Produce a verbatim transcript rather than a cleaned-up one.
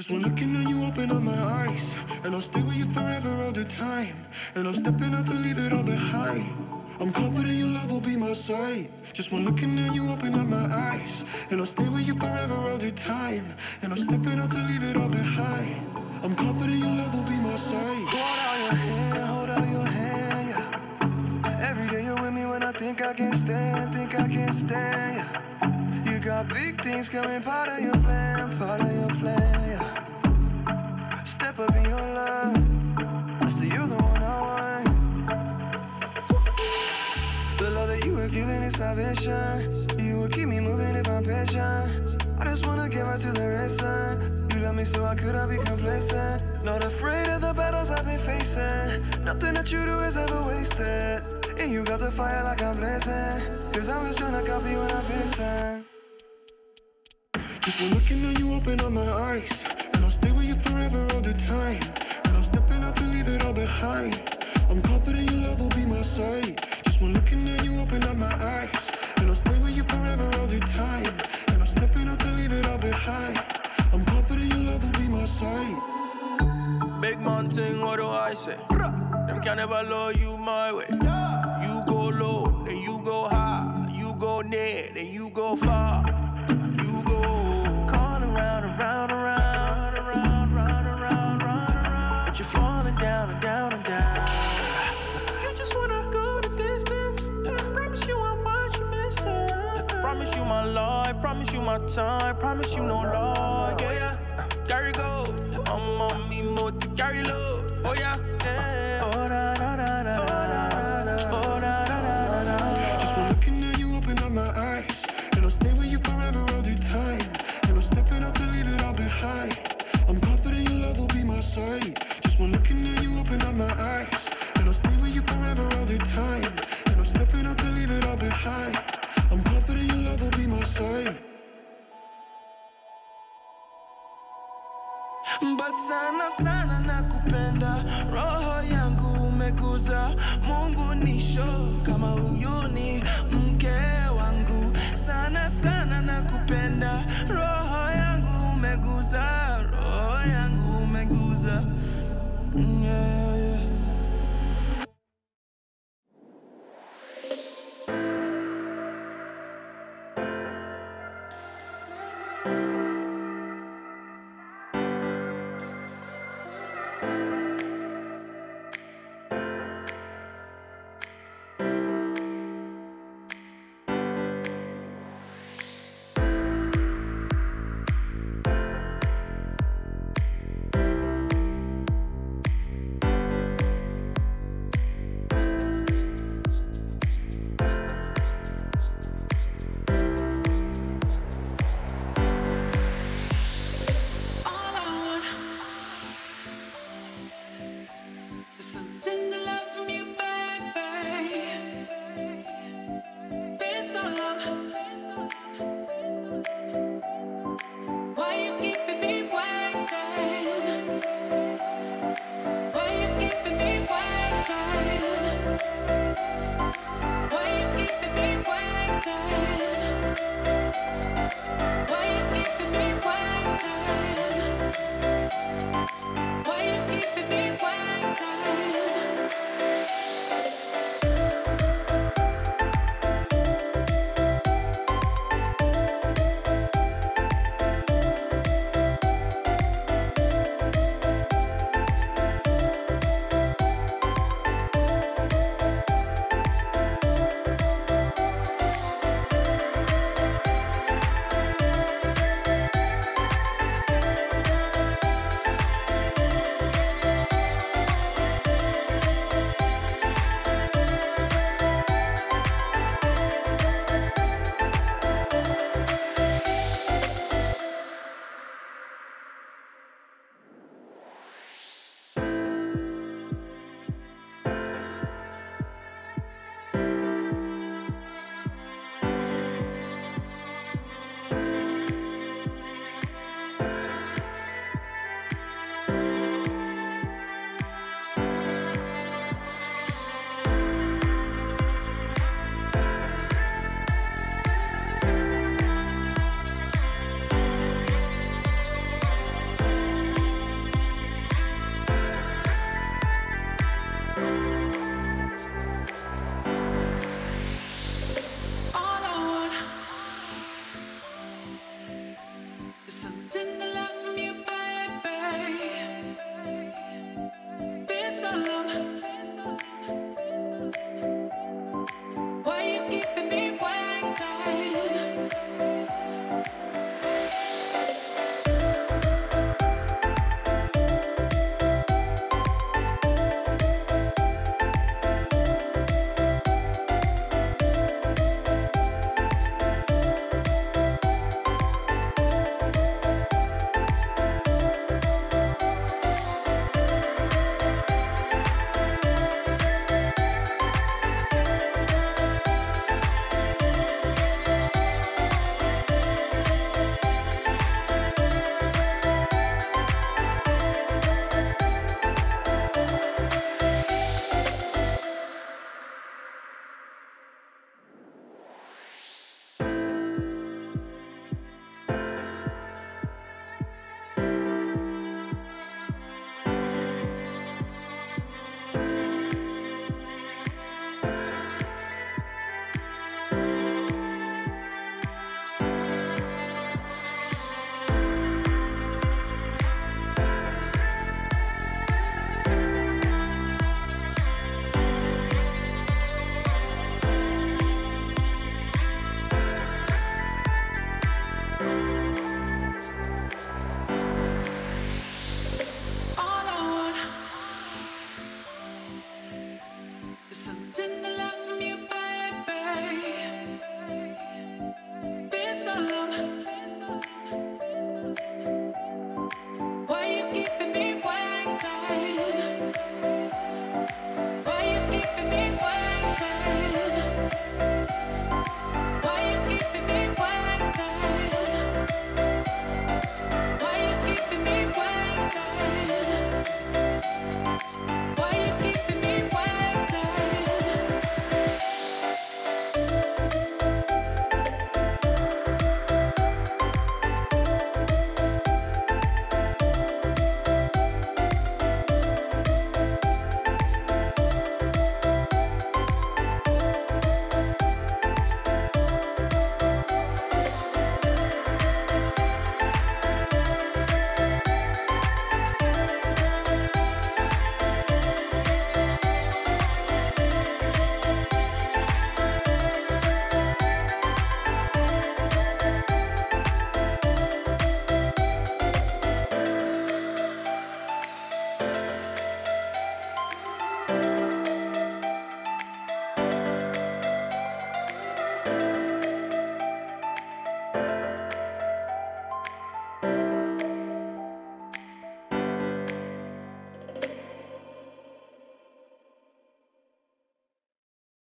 Just when looking at you, open up my eyes, and I'll stay with you forever all the time. And I'm stepping out to leave it all behind. I'm confident your love will be my side. Just when looking at you, open up my eyes, and I'll stay with you forever all the time. And I'm stepping out to leave it all behind. I'm confident your love will be my side. Hold out your hand, hold out your hand, yeah. Every day you're with me when I think I can't stand, think I can't stand, yeah. You got big things coming, part of your plan, part of your plan, yeah. Step up in your love, I see you the one I want. The love that you were giving is salvation. You will keep me moving if I'm patient. I just wanna get right to the racing. You love me, so how could I be complacent? Not afraid of the battles I've been facing. Nothing that you do is ever wasted. And you got the fire like I'm blazing. Cause I was tryna copy when I based. Just when looking at you, open up my eyes, and I'll stay with you forever all the time. And I'm stepping out to leave it all behind. I'm confident your love will be my side. Just when looking at you, open up my eyes, and I'll stay with you forever all the time. And I'm stepping out to leave it all behind. I'm confident your love will be my side. Big mountain, what do I say? Them can never love you my way. You go low, then you go high. You go near, then you go far. You go calling around, around, around. You're falling down and down and down. You just wanna go the distance. Promise you I want you missing. Promise you my life, promise you my time, promise you no lie. Yeah, yeah. Carry go. I'm on me mode to carry low. Oh yeah. Oh na na na na na. Oh na na na na. Just when looking at you, open up my eyes, and I'll stay with you forever all the time. And I'm stepping out to leave it all behind. I'm confident your love will be my side. When looking at you, open up my eyes, and I'll stay with you forever all the time. And I'm stepping out to leave it all behind. I'm confident your love will be my side. But sana sana nakupenda, roho yangu umeguza. Mungu ni show kama huyu ni mke wangu. Sana sana nakupenda, roho yangu umeguza. Roho yangu umeguza. Yeah, yeah. Why you keeping me waiting? Why you keeping me waiting?